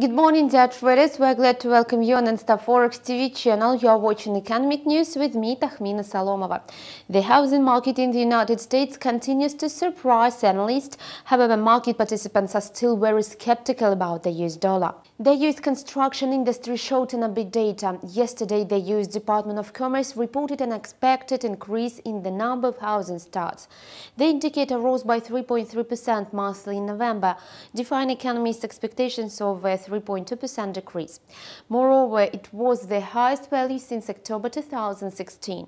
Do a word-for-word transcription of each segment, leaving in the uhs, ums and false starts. Good morning, dear traders. We're glad to welcome you on Instaforex T V channel. You are watching Economic News with me, Tahmina Solomova. The housing market in the United States continues to surprise analysts. However, market participants are still very skeptical about the U S dollar. The U S construction industry showed an upbeat data. Yesterday, the U S Department of Commerce reported an expected increase in the number of housing starts. The indicator rose by three point three percent monthly in November, defying economists' expectations of a three point two percent decrease. Moreover, it was the highest value since October two thousand sixteen.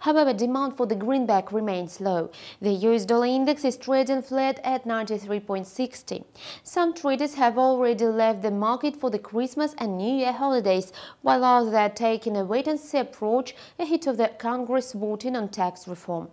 However, demand for the greenback remains low. The U S dollar index is trading flat at ninety-three point six zero. Some traders have already left the market for the Christmas and New Year holidays, while others are taking a wait-and-see approach ahead of the Congress voting on tax reform.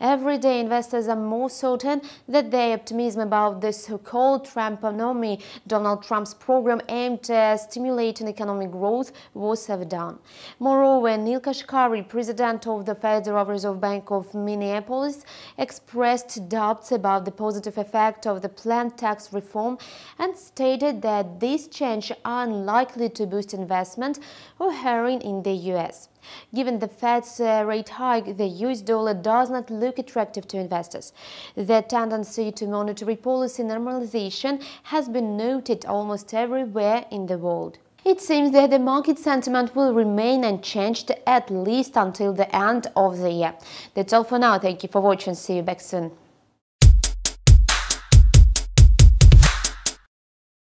Everyday investors are more certain that their optimism about the so-called Trumponomy, Donald Trump's program aimed at stimulating economic growth, was overdone. Moreover, Neel Kashkari, president of of the Federal Reserve Bank of Minneapolis, expressed doubts about the positive effect of the planned tax reform and stated that these changes are unlikely to boost investment or hiring in the U S. Given the Fed's uh, rate hike, the U S dollar does not look attractive to investors. The tendency to monetary policy normalization has been noted almost everywhere in the world. It seems that the market sentiment will remain unchanged at least until the end of the year. That's all for now. Thank you for watching. See you back soon.